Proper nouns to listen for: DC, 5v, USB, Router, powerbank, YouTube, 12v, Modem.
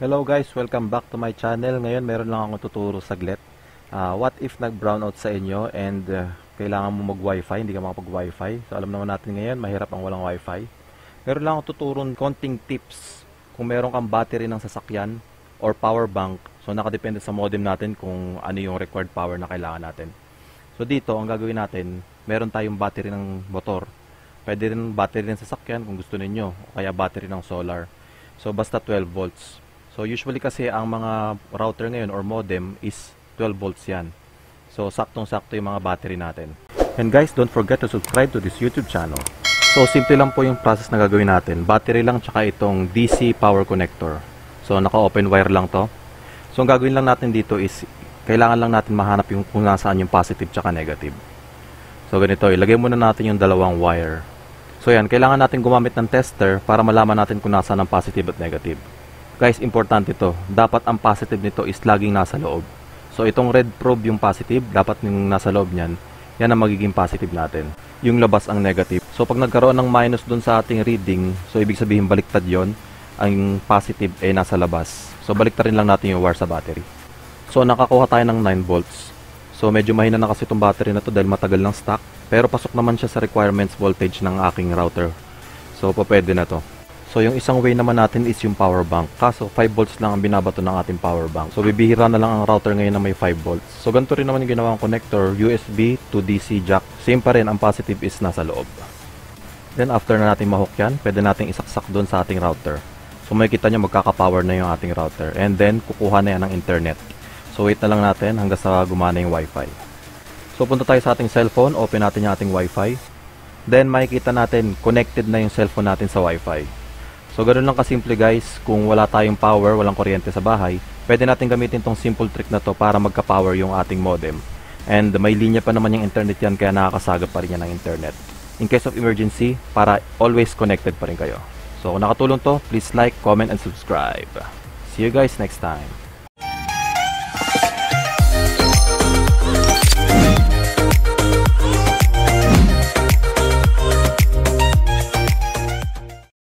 Hello guys, welcome back to my channel. Ngayon meron lang akong tuturo saglit. What if nag-brownout sa inyo and kailangan mo mag-wifi, hindi ka makapag-wifi. So alam naman natin ngayon, mahirap ang walang wifi. Meron lang akong tuturo konting tips kung meron kang battery ng sasakyan or power bank. So nakadepende sa modem natin kung ano yung required power na kailangan natin. So dito, ang gagawin natin, meron tayong battery ng motor. Pwede rin battery ng sasakyan kung gusto ninyo, o kaya battery ng solar. So basta 12 volts. So usually kasi ang mga router ngayon or modem is 12 volts yan. So saktong-sakto yung mga battery natin. And guys, don't forget to subscribe to this YouTube channel. So simple lang po yung process na gagawin natin. Battery lang tsaka itong DC power connector. So naka-open wire lang to. So ang gagawin lang natin dito is kailangan lang natin mahanap yung kung nasaan yung positive tsaka negative. So ganito, ilagay muna natin yung dalawang wire. So yan, kailangan natin gumamit ng tester para malaman natin kung nasaan ang positive at negative. Guys, importante ito. Dapat ang positive nito is laging nasa loob. So, itong red probe yung positive, dapat yung nasa loob niyan, yan ang magiging positive natin. Yung labas ang negative. So, pag nagkaroon ng minus dun sa ating reading, so, ibig sabihin baliktad yon, ang positive ay nasa labas. So, baliktarin lang natin yung wire sa battery. So, nakakuha tayo ng 9 volts. So, medyo mahina na kasi itong battery na to dahil matagal ng stock. Pero, pasok naman siya sa requirements voltage ng aking router. So, pwede na to. So, yung isang way naman natin is yung power bank. Kaso, 5 volts lang ang binabato ng ating power bank. So, bibihira na lang ang router ngayon na may 5 volts. So, ganito rin naman yung ginawang connector, USB to DC jack. Same pa rin, ang positive is nasa loob. Then, after na natin mahook yan, pwede natin isaksak doon sa ating router. So, makikita nyo magkakapower na yung ating router. And then, kukuha na yan ng internet. So, wait na lang natin hanggang sa gumana yung wifi. So, punta tayo sa ating cellphone, open natin yung ating wifi. Then, makikita natin, connected na yung cellphone natin sa wifi. So, ganoon lang kasimple guys, kung wala tayong power, walang kuryente sa bahay, pwede natin gamitin tong simple trick na to para magka-power yung ating modem. And may linya pa naman yung internet yan, kaya nakakasagap pa rin yan ng internet. In case of emergency, para always connected pa rin kayo. So, kung nakatulong to, please like, comment, and subscribe. See you guys next time.